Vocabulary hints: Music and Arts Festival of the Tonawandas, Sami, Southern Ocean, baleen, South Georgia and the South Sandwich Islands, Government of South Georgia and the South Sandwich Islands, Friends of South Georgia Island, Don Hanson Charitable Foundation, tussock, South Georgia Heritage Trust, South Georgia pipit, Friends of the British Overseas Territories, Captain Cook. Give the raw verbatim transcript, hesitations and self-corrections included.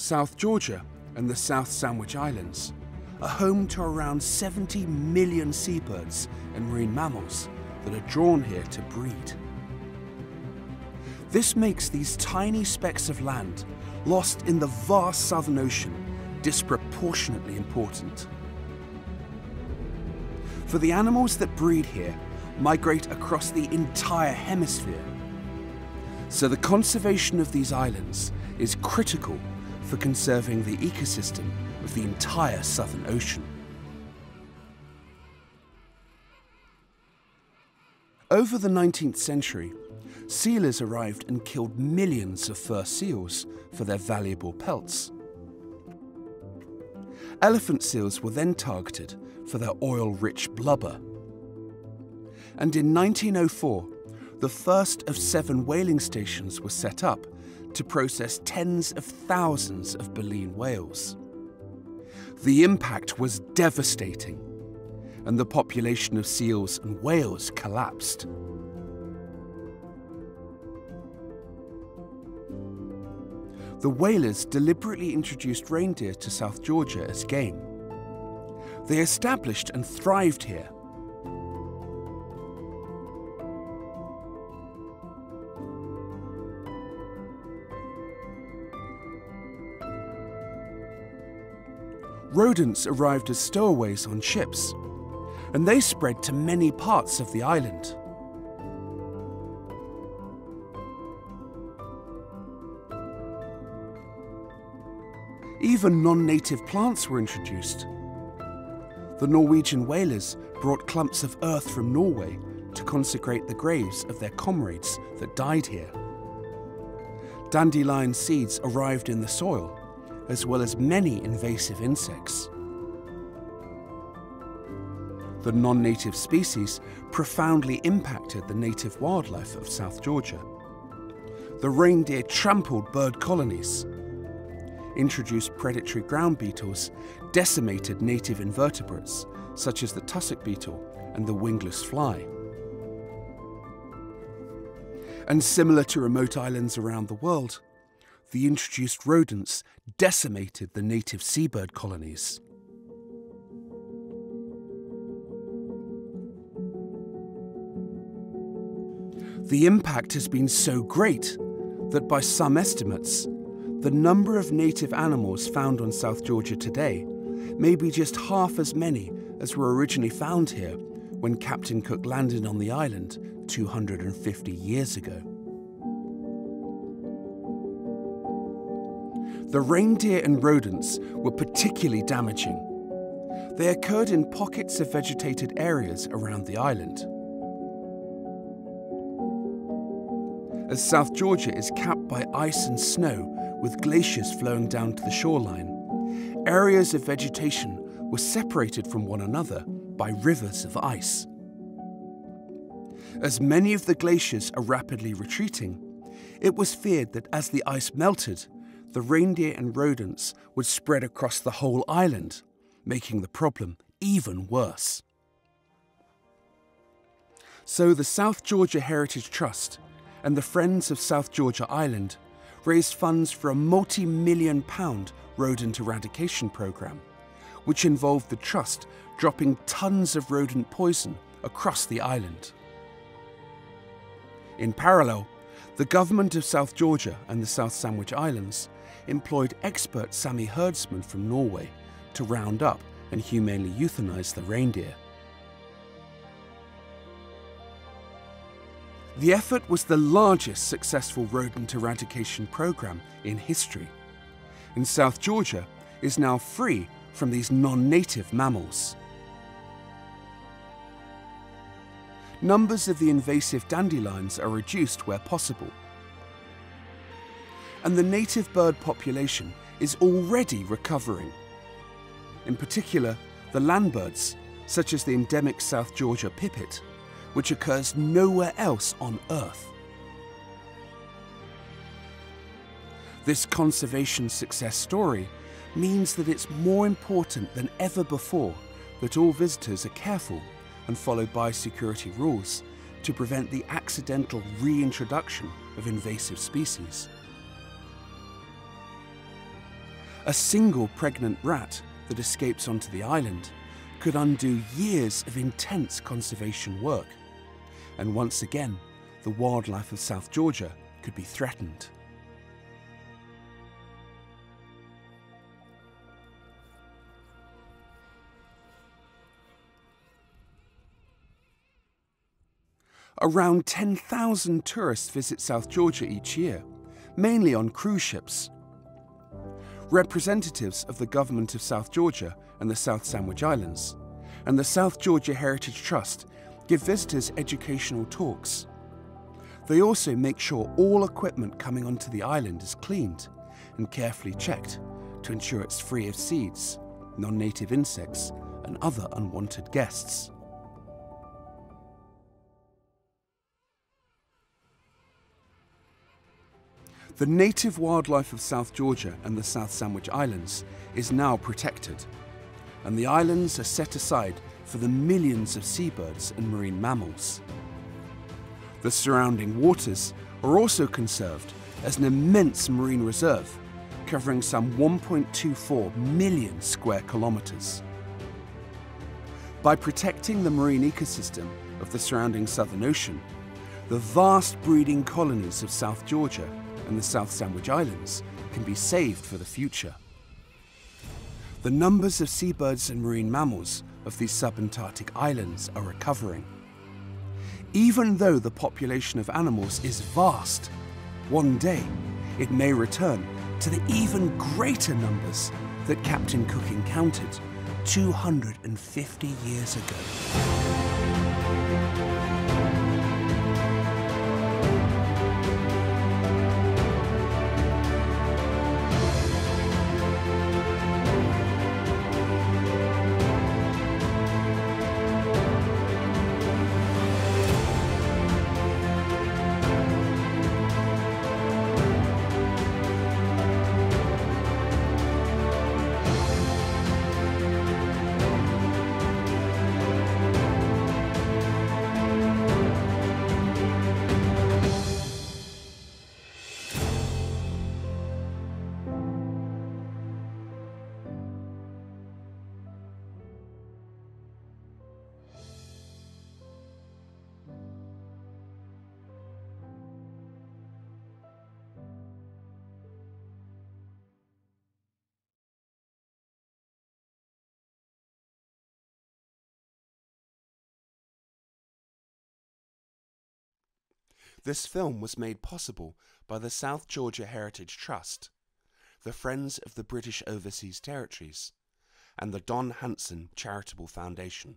South Georgia and the South Sandwich Islands are home to around seventy million seabirds and marine mammals that are drawn here to breed. This makes these tiny specks of land, lost in the vast Southern Ocean, disproportionately important. For the animals that breed here, migrate across the entire hemisphere. So the conservation of these islands is critical for conserving the ecosystem of the entire Southern Ocean. Over the nineteenth century, sealers arrived and killed millions of fur seals for their valuable pelts. Elephant seals were then targeted for their oil-rich blubber. And in nineteen oh four, the first of seven whaling stations were set up to process tens of thousands of baleen whales. The impact was devastating, and the population of seals and whales collapsed. The whalers deliberately introduced reindeer to South Georgia as game. They established and thrived here. Rodents arrived as stowaways on ships, and they spread to many parts of the island. Even non-native plants were introduced. The Norwegian whalers brought clumps of earth from Norway to consecrate the graves of their comrades that died here. Dandelion seeds arrived in the soil, as well as many invasive insects. The non-native species profoundly impacted the native wildlife of South Georgia. The reindeer trampled bird colonies, introduced predatory ground beetles, decimated native invertebrates such as the tussock beetle and the wingless fly. And similar to remote islands around the world, the introduced rodents decimated the native seabird colonies. The impact has been so great that by some estimates, the number of native animals found on South Georgia today may be just half as many as were originally found here when Captain Cook landed on the island two hundred fifty years ago. The reindeer and rodents were particularly damaging. They occurred in pockets of vegetated areas around the island. As South Georgia is capped by ice and snow, with glaciers flowing down to the shoreline, areas of vegetation were separated from one another by rivers of ice. As many of the glaciers are rapidly retreating, it was feared that as the ice melted, the reindeer and rodents would spread across the whole island, making the problem even worse. So the South Georgia Heritage Trust and the Friends of South Georgia Island raised funds for a multi-million pound rodent eradication program, which involved the trust dropping tons of rodent poison across the island. In parallel, the Government of South Georgia and the South Sandwich Islands employed expert Sami herdsmen from Norway to round up and humanely euthanize the reindeer. The effort was the largest successful rodent eradication program in history, and South Georgia is now free from these non-native mammals. Numbers of the invasive dandelions are reduced where possible, and the native bird population is already recovering. In particular, the landbirds, such as the endemic South Georgia pipit, which occurs nowhere else on Earth. This conservation success story means that it's more important than ever before that all visitors are careful and follow biosecurity rules to prevent the accidental reintroduction of invasive species. A single pregnant rat that escapes onto the island could undo years of intense conservation work. And once again, the wildlife of South Georgia could be threatened. Around ten thousand tourists visit South Georgia each year, mainly on cruise ships. Representatives of the Government of South Georgia and the South Sandwich Islands and the South Georgia Heritage Trust give visitors educational talks. They also make sure all equipment coming onto the island is cleaned and carefully checked to ensure it's free of seeds, non-native insects, and other unwanted guests. The native wildlife of South Georgia and the South Sandwich Islands is now protected, and the islands are set aside for the millions of seabirds and marine mammals. The surrounding waters are also conserved as an immense marine reserve, covering some one point two four million square kilometres. By protecting the marine ecosystem of the surrounding Southern Ocean, the vast breeding colonies of South Georgia and the South Sandwich Islands can be saved for the future. The numbers of seabirds and marine mammals of these subantarctic islands are recovering. Even though the population of animals is vast, one day it may return to the even greater numbers that Captain Cook encountered two hundred fifty years ago. This film was made possible by the South Georgia Heritage Trust, the Friends of the British Overseas Territories, and the Don Hanson Charitable Foundation.